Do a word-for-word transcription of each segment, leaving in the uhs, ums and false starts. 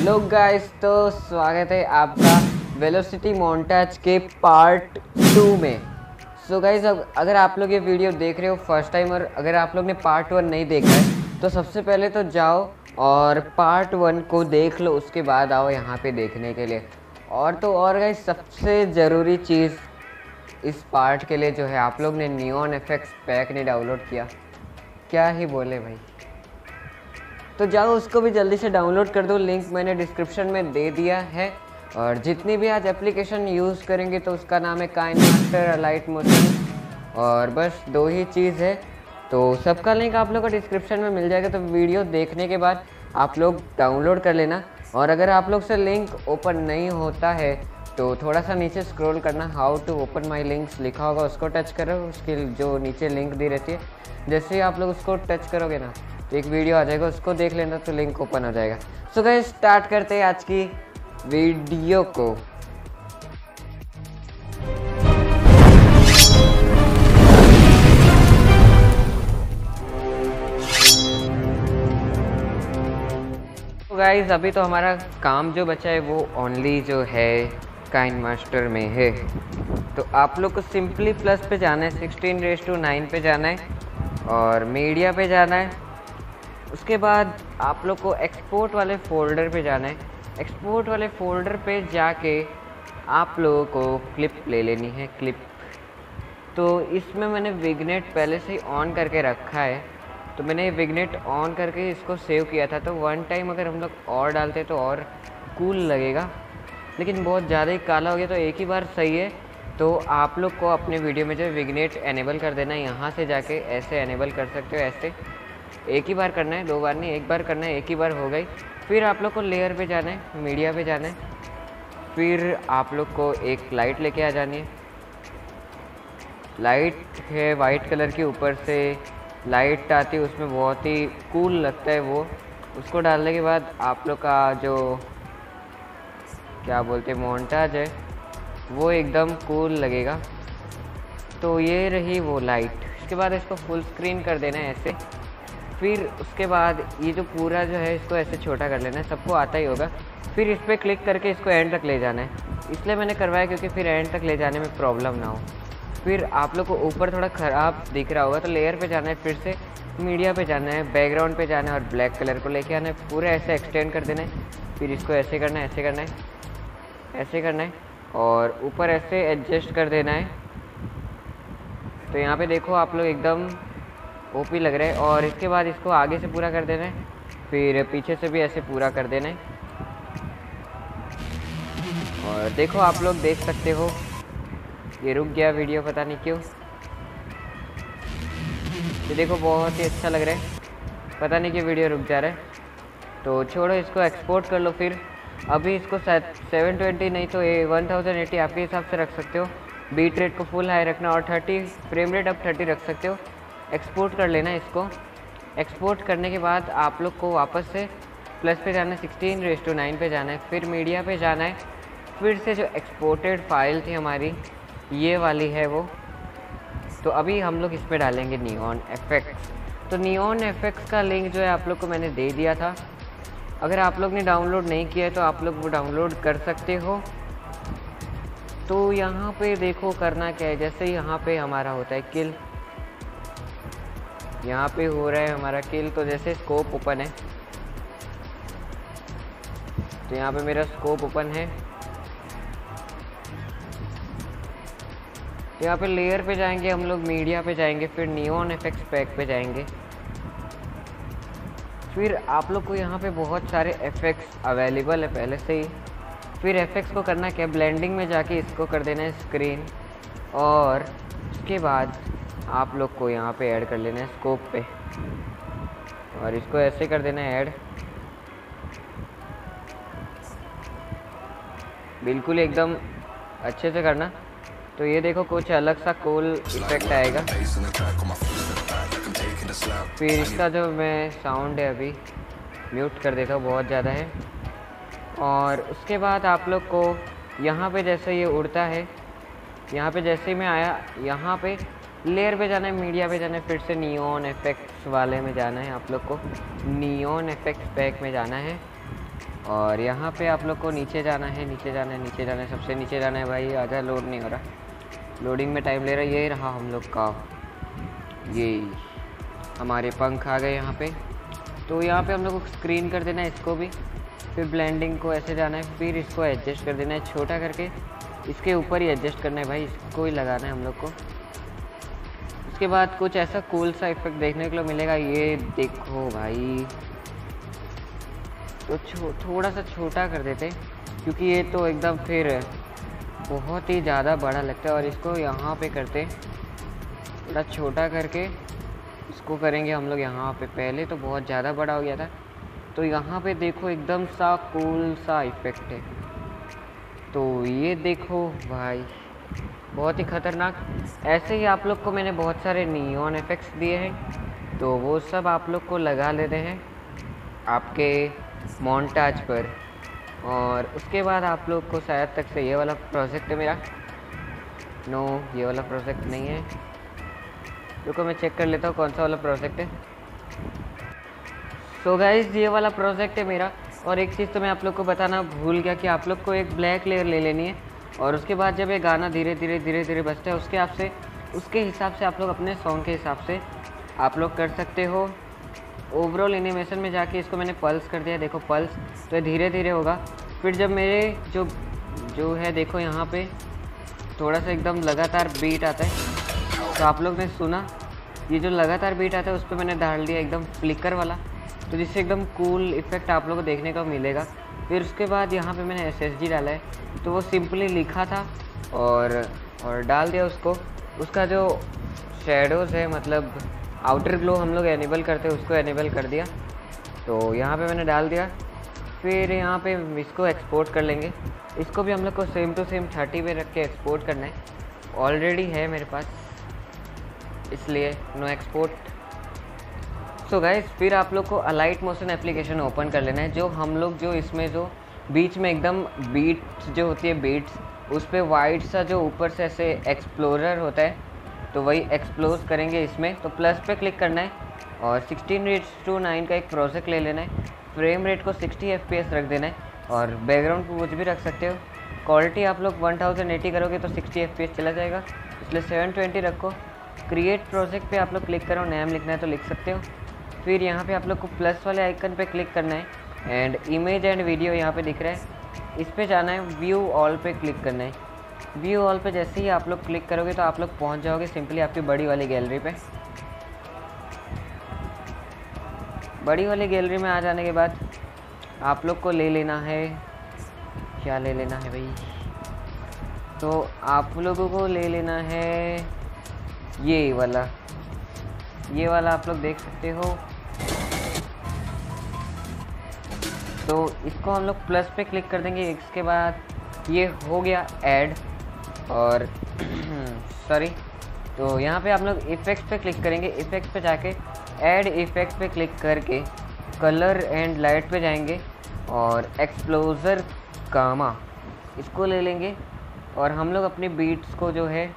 Hello guys, तो स्वागत है आपका वेलोसिटी मोन्टाज के पार्ट टू में। सो so गाइस, अब अगर आप लोग ये वीडियो देख रहे हो फर्स्ट टाइम और अगर आप लोग ने पार्ट वन नहीं देखा है तो सबसे पहले तो जाओ और पार्ट वन को देख लो, उसके बाद आओ यहाँ पे देखने के लिए। और तो और गाइस, सबसे ज़रूरी चीज़ इस पार्ट के लिए जो है, आप लोग ने नियॉन इफेक्ट्स पैक ने डाउनलोड किया, क्या ही बोले भाई, तो जाओ उसको भी जल्दी से डाउनलोड कर दो। लिंक मैंने डिस्क्रिप्शन में दे दिया है। और जितनी भी आज एप्लीकेशन यूज़ करेंगे तो उसका नाम है काइनमास्टर, अलाइट मोशन, और बस दो ही चीज़ है। तो सबका लिंक आप लोग को डिस्क्रिप्शन में मिल जाएगा, तो वीडियो देखने के बाद आप लोग डाउनलोड कर लेना। और अगर आप लोग से लिंक ओपन नहीं होता है तो थोड़ा सा नीचे स्क्रॉल करना, how to open my links लिखा होगा, उसको टच करो। उसकी जो नीचे लिंक दी रहती है, जैसे ही आप लोग उसको टच करोगे ना, एक वीडियो आ जाएगा, उसको देख लेना तो लिंक ओपन हो जाएगा। सो गाइस, स्टार्ट करते हैं आज की वीडियो को। तो गाइस, अभी तो हमारा काम जो बचा है वो ओनली जो है काइनमास्टर में है। तो आप लोग को सिंपली प्लस पे जाना है, सिक्सटीन रेस टू नाइन पे जाना है और मीडिया पे जाना है। उसके बाद आप लोग को एक्सपोर्ट वाले फ़ोल्डर पे जाना है। एक्सपोर्ट वाले फ़ोल्डर पे जाके आप लोगों को क्लिप ले लेनी है, क्लिप। तो इसमें मैंने विग्नेट पहले से ही ऑन करके रखा है, तो मैंने ये विग्नेट ऑन करके इसको सेव किया था। तो वन टाइम अगर हम लोग और डालते तो और कूल लगेगा, लेकिन बहुत ज़्यादा ही काला हो गया, तो एक ही बार सही है। तो आप लोग को अपने वीडियो में जो विग्नेट एनेबल कर देना है, यहाँ से जाके ऐसे एनेबल कर सकते हो, ऐसे एक ही बार करना है, दो बार नहीं, एक बार करना है, एक ही बार हो गई। फिर आप लोग को लेयर पे जाना है, मीडिया पे जाना है, फिर आप लोग को एक लाइट लेके आ जानी है। लाइट है वाइट कलर की, ऊपर से लाइट आती है, उसमें बहुत ही कूल लगता है वो। उसको डालने के बाद आप लोग का जो क्या बोलते हैं मोन्टाज है वो एकदम कूल लगेगा। तो ये रही वो लाइट। उसके बाद इसको फुल स्क्रीन कर देना है ऐसे। फिर उसके बाद ये जो पूरा जो है इसको ऐसे छोटा कर लेना है, सबको आता ही होगा। फिर इस पर क्लिक करके इसको एंड तक ले जाना है, इसलिए मैंने करवाया क्योंकि फिर एंड तक ले जाने में प्रॉब्लम ना हो। फिर आप लोग को ऊपर थोड़ा ख़राब दिख रहा होगा, तो लेयर पे जाना है, फिर से मीडिया पे जाना है, बैकग्राउंड पे जाना है और ब्लैक कलर को लेके आना है, पूरा ऐसे एक्सटेंड कर देना है। फिर इसको ऐसे करना है, ऐसे करना है, ऐसे करना है और ऊपर ऐसे एडजस्ट कर देना है। तो यहाँ पे देखो आप लोग एकदम ओपी लग रहे हैं। और इसके बाद इसको आगे से पूरा कर देना है, फिर पीछे से भी ऐसे पूरा कर देना है। और देखो आप लोग देख सकते हो, ये रुक गया वीडियो पता नहीं क्यों, ये देखो बहुत ही अच्छा लग रहा है, पता नहीं कि वीडियो रुक जा रहा है। तो छोड़ो, इसको एक्सपोर्ट कर लो। फिर अभी इसको सेवन ट्वेंटी नहीं तो ये वन थाउजेंड एटी आपके हिसाब से रख सकते हो। बीट रेट को फुल हाई रखना और थर्टी फ्रेम रेट आप थर्टी रख सकते हो। एक्सपोर्ट कर लेना इसको। एक्सपोर्ट करने के बाद आप लोग को वापस से प्लस पे जाना है, सिक्सटीन रेस टू नाइन पे जाना है, फिर मीडिया पे जाना है, फिर से जो एक्सपोर्टेड फाइल थी हमारी ये वाली है वो। तो अभी हम लोग इस पर डालेंगे नियॉन इफेक्ट्स। तो नियॉन इफेक्ट्स का लिंक जो है आप लोग को मैंने दे दिया था, अगर आप लोग ने डाउनलोड नहीं किया है तो आप लोग वो डाउनलोड कर सकते हो। तो यहाँ पे देखो करना क्या है, जैसे यहाँ पे हमारा होता है किल, यहाँ पे हो रहा है हमारा किल। तो जैसे स्कोप ओपन है, तो यहाँ पे मेरा स्कोप ओपन है, यहाँ पे लेयर पे जाएंगे हम लोग, मीडिया पे जाएंगे, फिर नियॉन इफेक्ट्स पैक पे जाएंगे। फिर आप लोग को यहाँ पे बहुत सारे इफेक्ट्स अवेलेबल है पहले से ही। फिर इफेक्ट्स को करना क्या, ब्लेंडिंग में जाके इसको कर देना है स्क्रीन, और उसके बाद आप लोग को यहाँ पे ऐड कर लेना है स्कोप पे, और इसको ऐसे कर देना है ऐड, बिल्कुल एकदम अच्छे से करना। तो ये देखो कुछ अलग सा कूल इफेक्ट आएगा। फिर इसका जो मैं साउंड है अभी म्यूट कर देता हूँ, बहुत ज़्यादा है। और उसके बाद आप लोग को यहाँ पे जैसे ये उड़ता है, यहाँ पे जैसे ही मैं आया यहाँ पे लेयर पे जाना है, मीडिया पे जाना है, फिर से नियॉन इफेक्ट्स वाले में जाना है, आप लोग को नियॉन इफेक्ट्स पैक में जाना है। और यहाँ पे आप लोग को नीचे जाना है, नीचे जाना है, नीचे जाना है, सबसे नीचे जाना है। भाई आधा लोड नहीं हो रहा, लोडिंग में टाइम ले रहा है। ये रहा हम लोग का, ये हमारे पंख आ गए यहाँ पे। तो यहाँ पे हम लोग को स्क्रीन कर देना है इसको भी, फिर ब्लेंडिंग को ऐसे जाना है, फिर इसको एडजस्ट कर देना है छोटा करके, इसके ऊपर ही एडजस्ट करना है भाई, इसको ही लगाना है हम लोग को। उसके बाद कुछ ऐसा कूल सा इफेक्ट देखने को मिलेगा, ये देखो भाई। तो छो, थोड़ा सा छोटा कर देते क्योंकि ये तो एकदम फिर बहुत ही ज़्यादा बड़ा लगता है, और इसको यहाँ पे करते थोड़ा छोटा करके, इसको करेंगे हम लोग यहाँ पे। पहले तो बहुत ज़्यादा बड़ा हो गया था, तो यहाँ पे देखो एकदम सा कूल सा इफेक्ट है। तो ये देखो भाई बहुत ही ख़तरनाक। ऐसे ही आप लोग को मैंने बहुत सारे नियॉन इफेक्ट्स दिए हैं, तो वो सब आप लोग को लगा लेते हैं आपके मोन्टाज पर। और उसके बाद आप लोग को शायद तक से ये वाला प्रोजेक्ट है मेरा, नो ये वाला प्रोजेक्ट नहीं है, रुको मैं चेक कर लेता हूँ कौन सा वाला प्रोजेक्ट है। सो गाइज ये वाला प्रोजेक्ट है मेरा। और एक चीज़ तो मैं आप लोग को बताना भूल गया कि आप लोग को एक ब्लैक लेयर ले लेनी है, और उसके बाद जब ये गाना धीरे धीरे धीरे धीरे बजता है उसके हिसाब से उसके हिसाब से आप लोग अपने सॉन्ग के हिसाब से आप लोग कर सकते हो। ओवरऑल एनिमेशन में जाके इसको मैंने पल्स कर दिया, देखो पल्स, तो धीरे धीरे होगा। फिर जब मेरे जो जो है देखो यहाँ पे थोड़ा सा एकदम लगातार बीट आता है, तो आप लोग ने सुना ये जो लगातार बीट आता है उस पर मैंने डाल दिया एकदम फ्लिकर वाला, तो जिससे एकदम कूल इफेक्ट आप लोग को देखने को मिलेगा। फिर उसके बाद यहाँ पे मैंने एस एस जी डाला है, तो वो सिंपली लिखा था और और डाल दिया उसको। उसका जो शेडोज़ है मतलब आउटर ग्लो हम लोग एनेबल करते हैं, उसको एनेबल कर दिया, तो यहाँ पे मैंने डाल दिया। फिर यहाँ पे इसको एक्सपोर्ट कर लेंगे, इसको भी हम लोग को सेम टू सेम थर्टी में रख के एक्सपोर्ट करना है। ऑलरेडी है मेरे पास इसलिए नो एक्सपोर्ट। सो गाइस फिर आप लोग को अलाइट मोशन एप्लीकेशन ओपन कर लेना है, जो हम लोग जो इसमें जो बीच में एकदम बीट्स जो होती है बीट्स उस पर वाइट सा जो ऊपर से ऐसे एक्सप्लोरर होता है तो वही एक्सप्लोर करेंगे इसमें। तो प्लस पे क्लिक करना है और सिक्सटीन रेट्स टू नाइन का एक प्रोजेक्ट ले लेना है, फ्रेम रेट को सिक्सटी एफ पी एस रख देना है और बैकग्राउंड को कुछ भी रख सकते हो। क्वालिटी आप लोग वन थाउजेंड एटी करोगे तो सिक्सटी एफ पी एस चला जाएगा, इसलिए सेवन ट्वेंटी रखो। क्रिएट प्रोजेक्ट पे आप लोग क्लिक करो, नेम लिखना है तो लिख सकते हो। फिर यहाँ पे आप लोग को प्लस वाले आइकन पे क्लिक करना है एंड इमेज एंड वीडियो यहाँ पे दिख रहा है, इस पर जाना है, व्यू ऑल पे क्लिक करना है। व्यू ऑल पे जैसे ही आप लोग क्लिक करोगे तो आप लोग पहुंच जाओगे सिंपली आपकी बड़ी वाली गैलरी पे। बड़ी वाली गैलरी में आ जाने के बाद आप लोग को ले लेना है, क्या ले लेना है भाई, तो आप लोगों को ले लेना है ये वाला, ये वाला आप लोग देख सकते हो। तो इसको हम लोग प्लस पे क्लिक कर देंगे, इसके बाद ये हो गया ऐड और सॉरी। तो यहाँ पे आप लोग इफेक्ट्स पे क्लिक करेंगे, इफेक्ट्स पे जाके ऐड इफेक्ट पे क्लिक करके कलर एंड लाइट पे जाएंगे और एक्सप्लोजर कामा इसको ले लेंगे और हम लोग अपनी बीट्स को जो है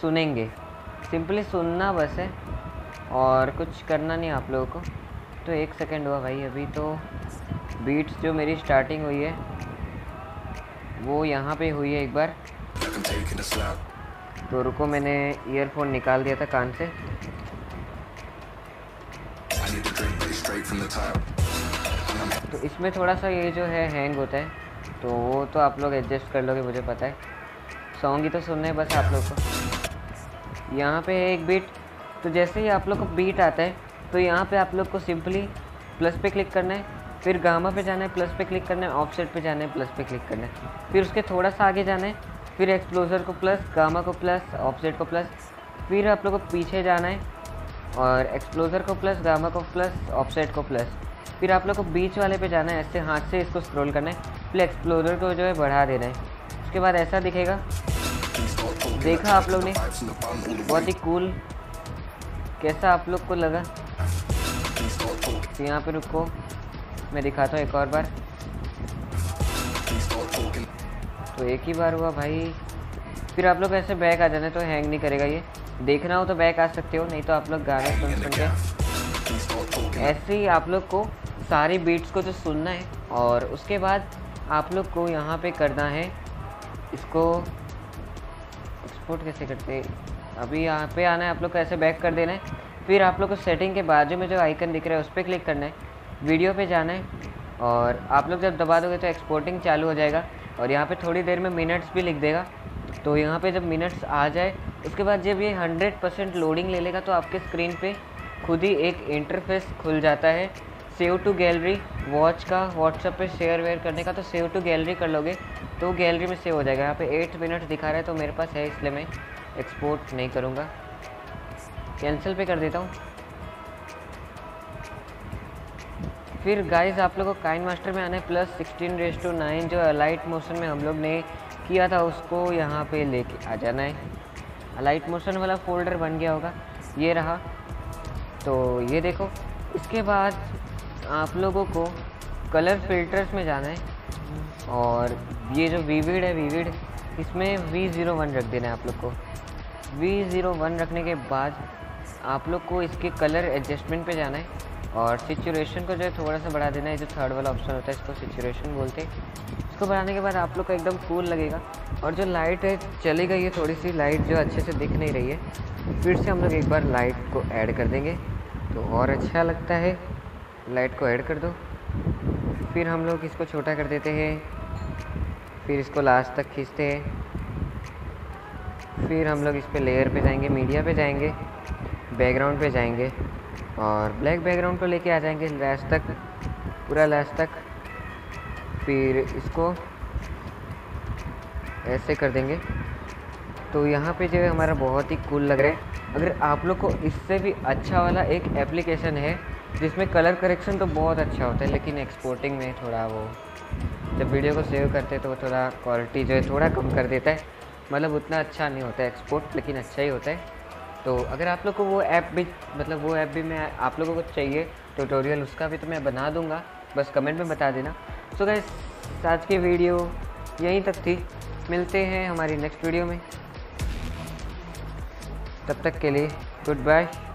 सुनेंगे, सिंपली सुनना बस है और कुछ करना नहीं आप लोगों को। तो एक सेकेंड हुआ भाई, अभी तो बीट्स जो मेरी स्टार्टिंग हुई है वो यहाँ पे हुई है एक बार, तो रुको मैंने ईयरफोन निकाल दिया था कान से। तो इसमें थोड़ा सा ये जो है हैंग होता है, तो वो तो आप लोग एडजस्ट कर लोगे, मुझे पता है, सॉन्ग ही तो सुनने बस आप लोग को। यहाँ पे है एक बीट, तो जैसे ही आप लोग को बीट आता है तो यहाँ पे आप लोग को सिंपली प्लस पे क्लिक करना है, फिर गामा पे जाना है, प्लस पे क्लिक करना है, ऑफसेट पे जाना है, प्लस पे क्लिक करना है, फिर उसके थोड़ा सा आगे जाना है, फिर एक्सप्लोजर को प्लस, गामा को प्लस, ऑफसेट को प्लस, फिर आप लोगों को पीछे जाना है और एक्सप्लोजर को प्लस, गामा को प्लस, ऑफसेट को प्लस, फिर आप लोग को बीच वाले पे जाना है, ऐसे हाथ से इसको स्क्रॉल करना है, फिर एक्सप्लोजर को जो है बढ़ा देना है। उसके बाद ऐसा दिखेगा, देखा आप लोग ने, बहुत ही कूल, कैसा आप लोग को लगा। तो यहाँ पर रुको मैं दिखाता हूँ एक और बार, तो एक ही बार हुआ भाई। फिर आप लोग ऐसे बैक आ जाना है, तो हैंग नहीं करेगा ये, देखना हो तो बैक आ सकते हो, नहीं तो आप लोग गाने सुन सुन के ऐसे ही आप लोग को सारी बीट्स को जो सुनना है और उसके बाद आप लोग को यहाँ पे करना है, इसको एक्सपोर्ट कैसे करते हैं, अभी यहाँ पे आना है, आप लोग को ऐसे बैक कर देना है। फिर आप लोग को सेटिंग के बाजू में जो आइकन दिख रहा है उस पर क्लिक करना है, वीडियो पे जाना है और आप लोग जब दबा दोगे तो एक्सपोर्टिंग चालू हो जाएगा। और यहाँ पे थोड़ी देर में मिनट्स भी लिख देगा, तो यहाँ पे जब मिनट्स आ जाए उसके बाद जब ये हंड्रेड परसेंट लोडिंग ले लेगा तो आपके स्क्रीन पे खुद ही एक इंटरफेस खुल जाता है सेव टू गैलरी, वॉच का व्हाट्सएप पे शेयर वेयर करने का, तो सेव टू गैलरी कर लोगे तो गैलरी में सेव हो जाएगा। यहाँ पे एट मिनट दिखा रहा है तो मेरे पास है इसलिए मैं एक्सपोर्ट नहीं करूँगा, कैंसिल पे कर देता हूँ। फिर गाइस आप लोगों को काइनमास्टर में आना है, plus sixteen race to nine जो अलाइट मोशन में हम लोग ने किया था उसको यहाँ पे लेके आ जाना है। अलाइट मोशन वाला फोल्डर बन गया होगा, ये रहा, तो ये देखो। इसके बाद आप लोगों को कलर फिल्टर्स में जाना है और ये जो विविड है विविड इसमें वी ज़ीरो वन रख देना है आप लोग को। वी ज़ीरो वन रखने के बाद आप लोग को इसके कलर एडजस्टमेंट पे जाना है और सिचुएशन को जो है थोड़ा सा बढ़ा देना है, जो थर्ड वाला ऑप्शन होता है इसको सिचुएशन बोलते हैं। इसको बढ़ाने के बाद आप लोग को एकदम कूल लगेगा। और जो लाइट है चली गई है, थोड़ी सी लाइट जो अच्छे से दिख नहीं रही है, फिर से हम लोग एक बार लाइट को ऐड कर देंगे तो और अच्छा लगता है। लाइट को ऐड कर दो, फिर हम लोग इसको छोटा कर देते हैं, फिर इसको लास्ट तक खींचते हैं, फिर हम लोग इस पर लेयर पर जाएँगे, मीडिया पर जाएँगे, बैकग्राउंड पर जाएँगे और ब्लैक बैकग्राउंड को लेके आ जाएंगे लास्ट तक, पूरा लास्ट तक। फिर इसको ऐसे कर देंगे तो यहाँ पे जो है हमारा बहुत ही कूल लग रहा है। अगर आप लोग को इससे भी अच्छा वाला एक एप्लीकेशन है जिसमें कलर करेक्शन तो बहुत अच्छा होता है, लेकिन एक्सपोर्टिंग में थोड़ा वो जब वीडियो को सेव करते हैं तो थोड़ा क्वालिटी जो है थोड़ा कम कर देता है, मतलब उतना अच्छा नहीं होता है एक्सपोर्ट, लेकिन अच्छा ही होता है। तो अगर आप लोग को वो ऐप भी मतलब वो ऐप भी मैं आप लोगों को चाहिए ट्यूटोरियल उसका भी तो मैं बना दूंगा, बस कमेंट में बता देना। सो गाइस आज की वीडियो यहीं तक थी, मिलते हैं हमारी नेक्स्ट वीडियो में, तब तक के लिए गुड बाय।